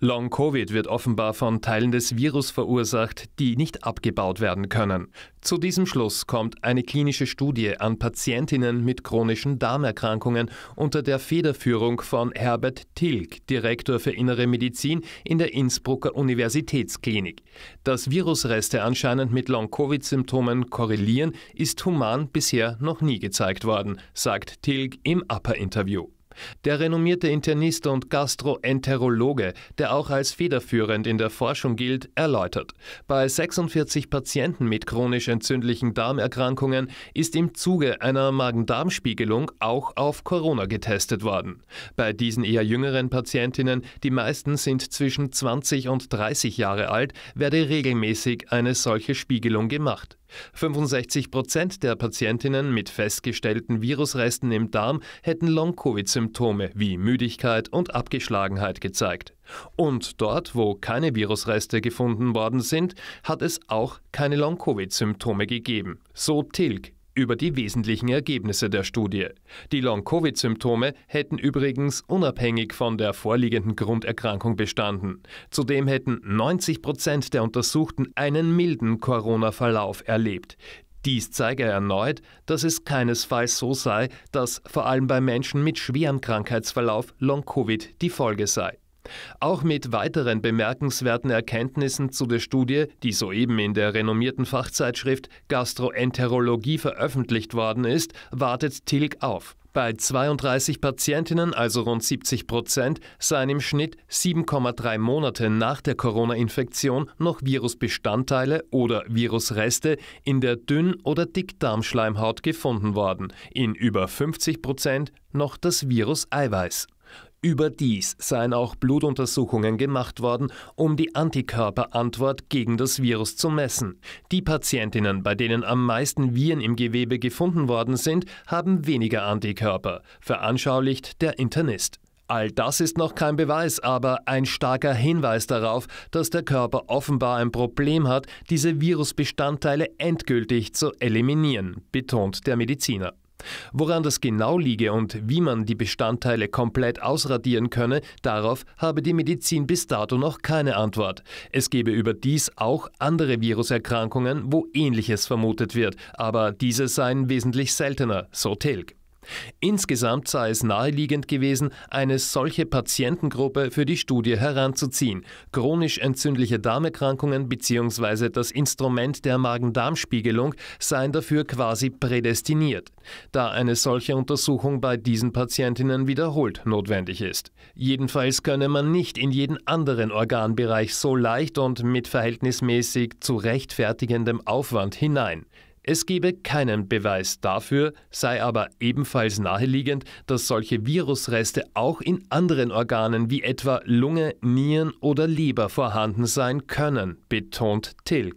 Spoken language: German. Long-Covid wird offenbar von Teilen des Virus verursacht, die nicht abgebaut werden können. Zu diesem Schluss kommt eine klinische Studie an Patientinnen mit chronischen Darmerkrankungen unter der Federführung von Herbert Tilg, Direktor für Innere Medizin in der Innsbrucker Universitätsklinik. Dass Virusreste anscheinend mit Long-Covid-Symptomen korrelieren, ist human bisher noch nie gezeigt worden, sagt Tilg im APA-Interview. Der renommierte Internist und Gastroenterologe, der auch als federführend in der Forschung gilt, erläutert: Bei 46 Patienten mit chronisch entzündlichen Darmerkrankungen ist im Zuge einer Magen-Darm-Spiegelung auch auf Corona getestet worden. Bei diesen eher jüngeren Patientinnen, die meisten sind zwischen 20 und 30 Jahre alt, werde regelmäßig eine solche Spiegelung gemacht. 65% der Patientinnen mit festgestellten Virusresten im Darm hätten Long-Covid-Symptome wie Müdigkeit und Abgeschlagenheit gezeigt. Und dort, wo keine Virusreste gefunden worden sind, hat es auch keine Long-Covid-Symptome gegeben, so Tilg über die wesentlichen Ergebnisse der Studie. Die Long-Covid-Symptome hätten übrigens unabhängig von der vorliegenden Grunderkrankung bestanden. Zudem hätten 90% der Untersuchten einen milden Corona-Verlauf erlebt. Dies zeige erneut, dass es keinesfalls so sei, dass vor allem bei Menschen mit schwerem Krankheitsverlauf Long-Covid die Folge sei. Auch mit weiteren bemerkenswerten Erkenntnissen zu der Studie, die soeben in der renommierten Fachzeitschrift Gastroenterologie veröffentlicht worden ist, wartet Tilg auf. Bei 32 Patientinnen, also rund 70%, seien im Schnitt 7,3 Monate nach der Corona-Infektion noch Virusbestandteile oder Virusreste in der Dünn- oder Dickdarmschleimhaut gefunden worden, in über 50% noch das Virus-Eiweiß. Überdies seien auch Blutuntersuchungen gemacht worden, um die Antikörperantwort gegen das Virus zu messen. Die Patientinnen, bei denen am meisten Viren im Gewebe gefunden worden sind, haben weniger Antikörper, veranschaulicht der Internist. All das ist noch kein Beweis, aber ein starker Hinweis darauf, dass der Körper offenbar ein Problem hat, diese Virusbestandteile endgültig zu eliminieren, betont der Mediziner. Woran das genau liege und wie man die Bestandteile komplett ausradieren könne, darauf habe die Medizin bis dato noch keine Antwort. Es gebe überdies auch andere Viruserkrankungen, wo Ähnliches vermutet wird, aber diese seien wesentlich seltener, so Tilg. Insgesamt sei es naheliegend gewesen, eine solche Patientengruppe für die Studie heranzuziehen. Chronisch entzündliche Darmerkrankungen bzw. das Instrument der Magen-Darm-Spiegelung seien dafür quasi prädestiniert, da eine solche Untersuchung bei diesen Patientinnen wiederholt notwendig ist. Jedenfalls könne man nicht in jeden anderen Organbereich so leicht und mit verhältnismäßig zu rechtfertigendem Aufwand hinein. Es gebe keinen Beweis dafür, sei aber ebenfalls naheliegend, dass solche Virusreste auch in anderen Organen wie etwa Lunge, Nieren oder Leber vorhanden sein können, betont Tilg.